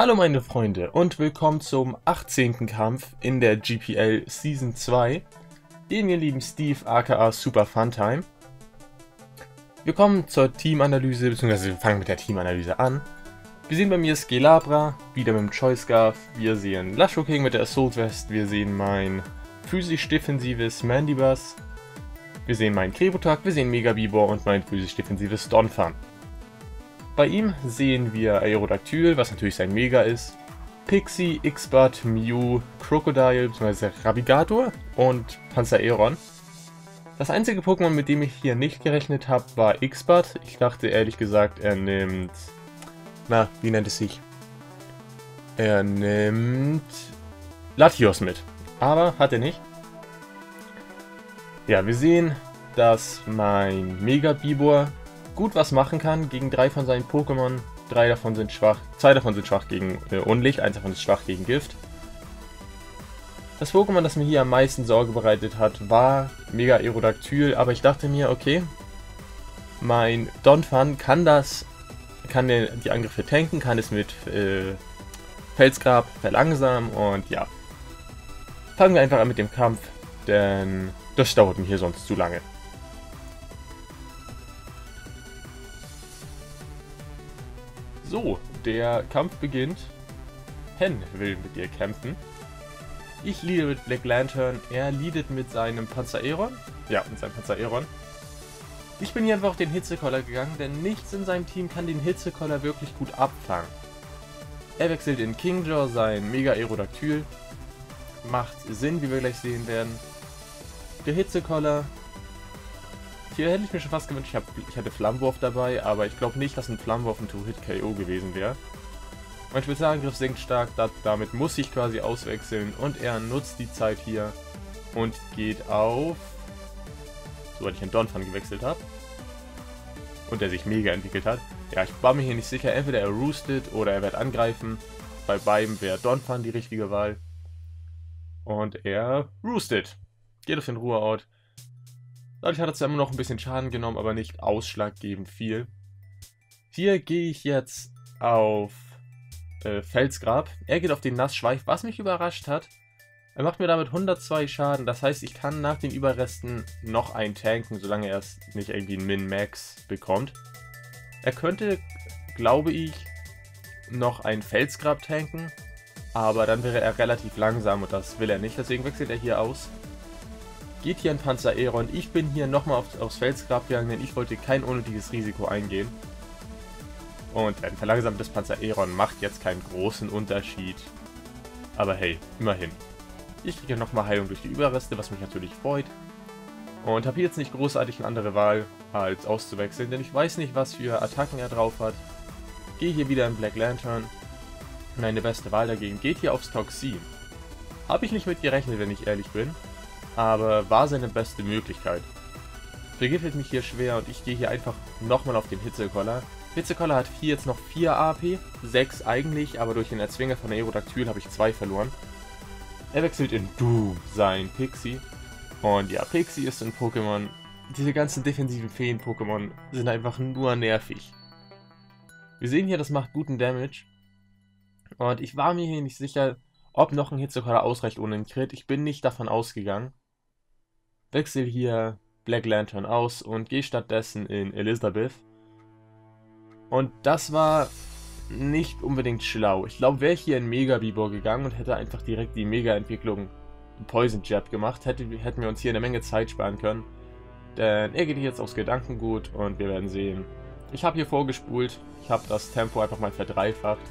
Hallo meine Freunde und willkommen zum 18. Kampf in der GPL Season 2, den wir lieben Steve aka Super-Fun-Time. Wir kommen zur Teamanalyse, beziehungsweise wir fangen mit der Teamanalyse an. Wir sehen bei mir Skelabra, wieder mit dem Choice Scarf, wir sehen Lashoking mit der Assault Vest, wir sehen mein physisch-defensives Mandibuzz, wir sehen meinen Krebotag, wir sehen Mega Bibor und mein physisch-defensives Donphan. Bei ihm sehen wir Aerodactyl, was natürlich sein Mega ist, Pixie, X-Bud, Mew, Crocodile bzw. Ravigator und Panzer Aeron. Das einzige Pokémon, mit dem ich hier nicht gerechnet habe, war X-Bud. Ich dachte ehrlich gesagt, er nimmt... Na, wie nennt es sich? Er nimmt... Latios mit. Aber hat er nicht. Ja, wir sehen, dass mein Mega Bibor gut was machen kann gegen 3 von seinen Pokémon. 3 davon sind schwach, 2 davon sind schwach gegen Unlicht, 1 davon ist schwach gegen Gift. Das Pokémon, das mir hier am meisten Sorge bereitet hat, war Mega Aerodactyl, aber ich dachte mir, okay, mein Donphan kann die Angriffe tanken, kann es mit Felsgrab verlangsamen und ja. Fangen wir einfach an mit dem Kampf, denn das dauert mir hier sonst zu lange. So, der Kampf beginnt. Hen will mit dir kämpfen. Ich leade mit Black Lantern, er leadet mit seinem Panzer Aeron. Ja, mit seinem Panzer Aeron. Ich bin hier einfach auf den Hitzekoller gegangen, denn nichts in seinem Team kann den Hitzekoller wirklich gut abfangen. Er wechselt in Kingjaw sein Mega Aerodactyl. Macht Sinn, wie wir gleich sehen werden. Der Hitzekoller... Hier hätte ich mir schon fast gewünscht, ich hatte Flammenwurf dabei, aber ich glaube nicht, dass ein Flammenwurf ein 2-Hit-KO gewesen wäre. Mein Spezialangriff sinkt stark, damit muss ich quasi auswechseln und er nutzt die Zeit hier und geht auf... Soweit ich in Donphan gewechselt habe. Und der sich mega entwickelt hat. Ja, ich war mir hier nicht sicher, entweder er roostet oder er wird angreifen. Bei beiden wäre Donphan die richtige Wahl. Und er roostet. Geht auf den Ruheort. Dadurch hat er zwar immer noch ein bisschen Schaden genommen, aber nicht ausschlaggebend viel. Hier gehe ich jetzt auf Felsgrab. Er geht auf den Nassschweif, was mich überrascht hat. Er macht mir damit 102 Schaden, das heißt, ich kann nach den Überresten noch einen tanken, solange er es nicht irgendwie einen Min-Max bekommt. Er könnte, glaube ich, noch einen Felsgrab tanken, aber dann wäre er relativ langsam und das will er nicht, deswegen wechselt er hier aus. Geht hier ein Panzer Aeron. Ich bin hier nochmal aufs Felsgrab gegangen, denn ich wollte kein unnötiges Risiko eingehen. Und ein verlangsamtes Panzer Aeron macht jetzt keinen großen Unterschied. Aber hey, immerhin. Ich kriege nochmal Heilung durch die Überreste, was mich natürlich freut. Und habe hier jetzt nicht großartig eine andere Wahl, als auszuwechseln, denn ich weiß nicht, was für Attacken er drauf hat. Gehe hier wieder in Black Lantern. Meine beste Wahl dagegen geht hier aufs Toxin. Habe ich nicht mit gerechnet, wenn ich ehrlich bin. Aber war seine beste Möglichkeit. Vergiftet mich hier schwer und ich gehe hier einfach nochmal auf den Hitzekoller. Hitzekoller hat hier jetzt noch 4 AP, 6 eigentlich, aber durch den Erzwinger von Aerodactyl habe ich 2 verloren. Er wechselt in Doom sein Pixie. Und ja, Pixie ist ein Pokémon. Diese ganzen defensiven Feen-Pokémon sind einfach nur nervig. Wir sehen hier, das macht guten Damage. Und ich war mir hier nicht sicher, ob noch ein Hitzekoller ausreicht ohne einen Crit. Ich bin nicht davon ausgegangen. Wechsel hier Black Lantern aus und gehe stattdessen in Elizabeth. Und das war nicht unbedingt schlau. Ich glaube, wäre ich hier in Mega Bibor gegangen und hätte einfach direkt die Mega-Entwicklung Poison Jab gemacht, hätten wir uns hier eine Menge Zeit sparen können. Denn er geht jetzt aufs Gedankengut und wir werden sehen. Ich habe hier vorgespult. Ich habe das Tempo einfach mal verdreifacht.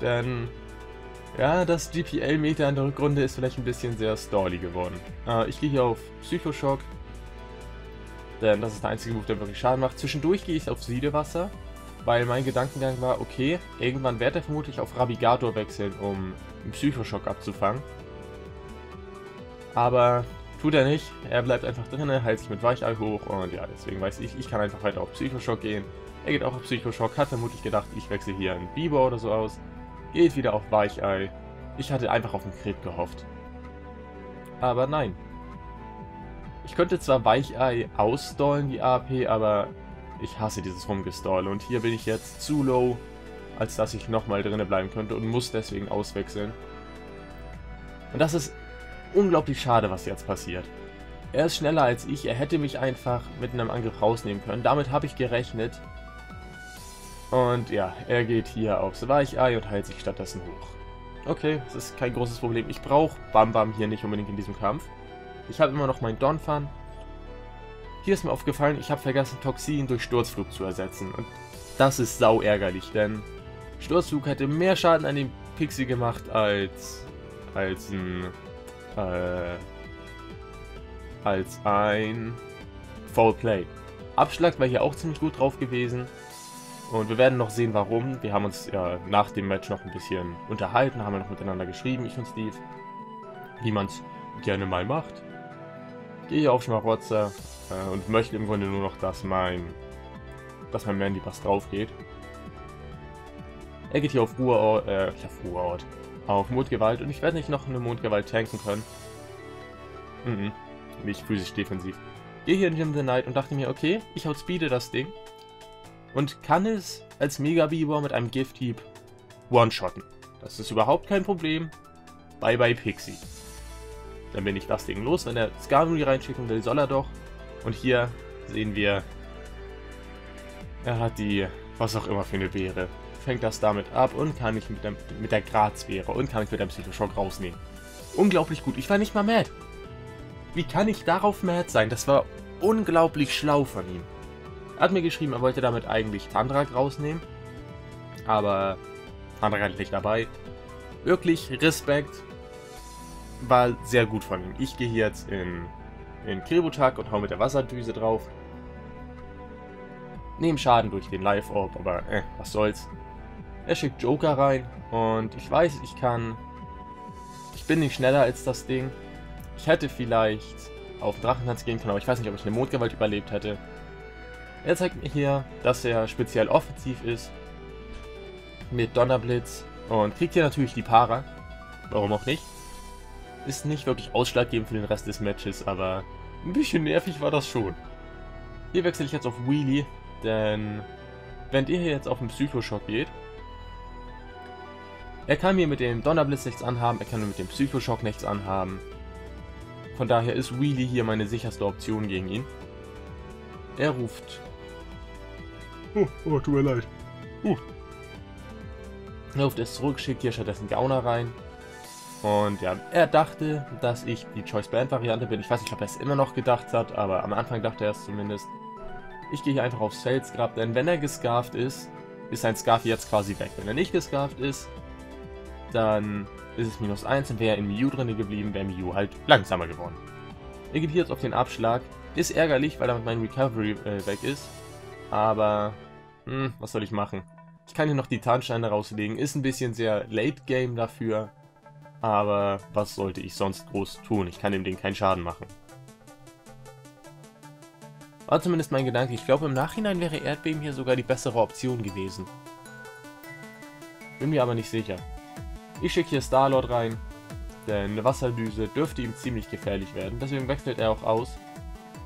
Denn... ja, das GPL-Meter in der Rückrunde ist vielleicht ein bisschen sehr stally geworden. Ich gehe hier auf Psychoschock, denn das ist der einzige Move, der wirklich Schaden macht. Zwischendurch gehe ich auf Siedewasser, weil mein Gedankengang war, okay, irgendwann wird er vermutlich auf Ravigator wechseln, um einen Psychoschock abzufangen. Aber tut er nicht, er bleibt einfach drinnen, heilt sich mit Weichei hoch und ja, deswegen weiß ich, ich kann einfach weiter auf Psychoschock gehen. Er geht auch auf Psychoschock, hat vermutlich gedacht, ich wechsle hier einen Bibor oder so aus. Geht wieder auf Weichei. Ich hatte einfach auf einen Crit gehofft. Aber nein. Ich könnte zwar Weichei ausstallen, die AP, aber ich hasse dieses Rumgestoll. Und hier bin ich jetzt zu low als dass ich nochmal drinnen bleiben könnte und muss deswegen auswechseln. Und das ist unglaublich schade, was jetzt passiert. Er ist schneller als ich, er hätte mich einfach mit einem Angriff rausnehmen können. Damit habe ich gerechnet. Und ja, er geht hier aufs Weichei und heilt sich stattdessen hoch. Okay, das ist kein großes Problem. Ich brauche Bam Bam hier nicht unbedingt in diesem Kampf. Ich habe immer noch meinen Donphan. Hier ist mir aufgefallen, ich habe vergessen, Toxin durch Sturzflug zu ersetzen. Und das ist sau ärgerlich, denn Sturzflug hätte mehr Schaden an dem Pixie gemacht als ein Foul Play. Abschlag war hier auch ziemlich gut drauf gewesen. Und wir werden noch sehen, warum. Wir haben uns ja nach dem Match noch ein bisschen unterhalten, haben wir noch miteinander geschrieben, ich und Steve. Wie man es gerne mal macht. Gehe hier auf Schmarotzer und möchte im Grunde nur noch, dass mein Mandibuzz drauf geht. Er geht hier auf Ruheort, auf Mondgewalt, und ich werde nicht noch eine Mondgewalt tanken können. Nicht physisch defensiv. Gehe hier in Jim the Night und dachte mir, okay, ich outspeede das Ding. Und kann es als Mega Bibor mit einem Gift-Hieb one-shotten. Das ist überhaupt kein Problem. Bye bye Pixie. Dann bin ich das Ding los. Wenn er Scarmory reinschicken will, soll er doch. Und hier sehen wir, er hat die, was auch immer für eine Beere. Fängt das damit ab und kann ich mit der Grazbeere und kann ich mit einem Psychoschock rausnehmen. Unglaublich gut. Ich war nicht mal mad. Wie kann ich darauf mad sein? Das war unglaublich schlau von ihm. Er hat mir geschrieben, er wollte damit eigentlich Tandrak rausnehmen, aber Tandrak ist nicht dabei. Wirklich Respekt, war sehr gut von ihm. Ich gehe jetzt in Kributak und hau mit der Wasserdüse drauf. Nehme Schaden durch den Life Orb, aber was soll's. Er schickt Joker rein und ich weiß, ich bin nicht schneller als das Ding. Ich hätte vielleicht auf den Drachentanz gehen können, aber ich weiß nicht, ob ich eine Mondgewalt überlebt hätte. Er zeigt mir hier, dass er speziell offensiv ist mit Donnerblitz und kriegt hier natürlich die Para. Warum auch nicht? Ist nicht wirklich ausschlaggebend für den Rest des Matches, aber ein bisschen nervig war das schon. Hier wechsle ich jetzt auf Wheelie, denn wenn ihr hier jetzt auf den Psychoschock geht, er kann mir mit dem Donnerblitz nichts anhaben, er kann mir mit dem Psychoschock nichts anhaben. Von daher ist Wheelie hier meine sicherste Option gegen ihn. Er ruft. Oh, tut mir leid. Er ruft es zurück, schickt hier stattdessen Gauner rein. Und ja, er dachte, dass ich die Choice-Band-Variante bin. Ich weiß nicht, ob er es immer noch gedacht hat, aber am Anfang dachte er es zumindest. Ich gehe hier einfach aufs Felsgrab, denn wenn er gescarft ist, ist sein Scarf jetzt quasi weg. Wenn er nicht gescarft ist, dann ist es -1 und wäre in Mew drin geblieben, wäre Mew halt langsamer geworden. Er geht hier jetzt auf den Abschlag. Ist ärgerlich, weil damit mein Recovery weg ist, aber was soll ich machen? Ich kann hier noch die Tarnsteine rauslegen, ist ein bisschen sehr Late Game dafür, aber was sollte ich sonst groß tun? Ich kann dem Ding keinen Schaden machen. War zumindest mein Gedanke, ich glaube im Nachhinein wäre Erdbeben hier sogar die bessere Option gewesen. Bin mir aber nicht sicher. Ich schicke hier Starlord rein, denn eine Wasserdüse dürfte ihm ziemlich gefährlich werden, deswegen wechselt er auch aus.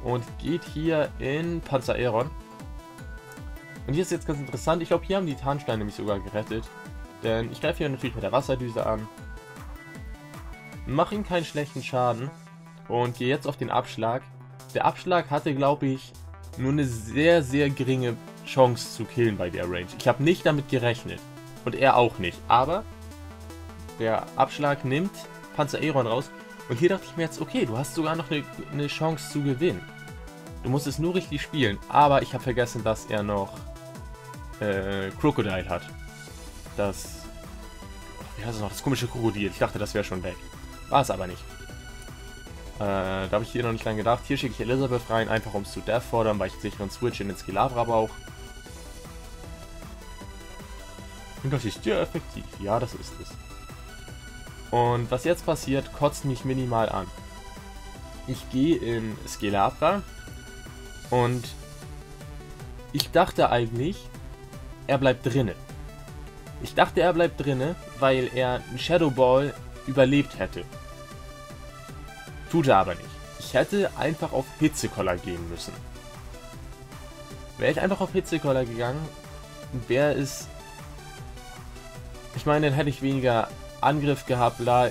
Und geht hier in Panzer Aeron. Und hier ist jetzt ganz interessant, ich glaube hier haben die Tarnsteine mich sogar gerettet. Denn ich greife hier natürlich mit der Wasserdüse an. Mache ihm keinen schlechten Schaden. Und gehe jetzt auf den Abschlag. Der Abschlag hatte, glaube ich, nur eine sehr, sehr geringe Chance zu killen bei der Range. Ich habe nicht damit gerechnet. Und er auch nicht. Aber der Abschlag nimmt Panzer Aeron raus. Und hier dachte ich mir jetzt, okay, du hast sogar noch eine Chance zu gewinnen. Du musst es nur richtig spielen, aber ich habe vergessen, dass er noch Crocodile hat. Das, wie heißt es noch, das komische Krokodil. Ich dachte, das wäre schon weg. War es aber nicht. Da habe ich hier noch nicht dran gedacht. Hier schicke ich Elizabeth rein, einfach um es zu Death fordern, weil ich sicher einen Switch in den Skelabra brauche. Und das ist ja effektiv. Ja, das ist es. Und was jetzt passiert, kotzt mich minimal an. Ich gehe in Skelabra und ich dachte eigentlich, er bleibt drinne. Ich dachte, er bleibt drinne, weil er einen Shadow Ball überlebt hätte. Tut er aber nicht. Ich hätte einfach auf Hitzekoller gehen müssen. Wäre ich einfach auf Hitzekoller gegangen, wäre es Ich meine, dann hätte ich weniger Angriff gehabt, bla.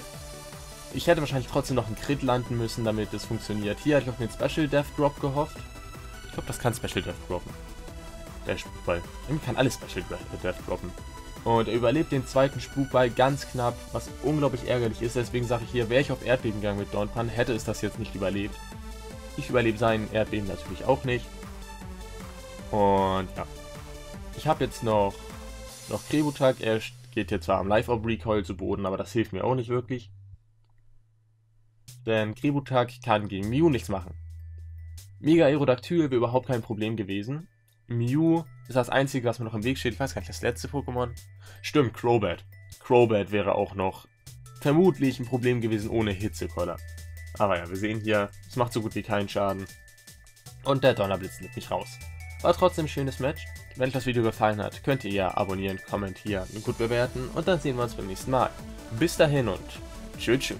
Ich hätte wahrscheinlich trotzdem noch einen Crit landen müssen, damit das funktioniert. Hier hatte ich auf den Special Death Drop gehofft. Ich glaube, das kann Special Death droppen. Der Spukball. Irgendwie kann alles Special Death droppen. Und er überlebt den zweiten Spukball ganz knapp, was unglaublich ärgerlich ist. Deswegen sage ich hier, wäre ich auf Erdbeben gegangen mit Donphan, hätte es das jetzt nicht überlebt. Ich überlebe seinen Erdbeben natürlich auch nicht. Und ja. Ich habe jetzt noch Krebotag. Er geht hier zwar am Live-Orb-Recoil zu Boden, aber das hilft mir auch nicht wirklich. Denn Kributak kann gegen Mew nichts machen. Mega Aerodactyl wäre überhaupt kein Problem gewesen. Mew ist das einzige, was mir noch im Weg steht. Ich weiß gar nicht, das letzte Pokémon. Stimmt, Crobat. Crobat wäre auch noch vermutlich ein Problem gewesen ohne Hitzekoller. Aber ja, wir sehen hier, es macht so gut wie keinen Schaden. Und der Donnerblitz nimmt mich raus. War trotzdem ein schönes Match. Wenn euch das Video gefallen hat, könnt ihr ja abonnieren, kommentieren und gut bewerten. Und dann sehen wir uns beim nächsten Mal. Bis dahin und tschüss.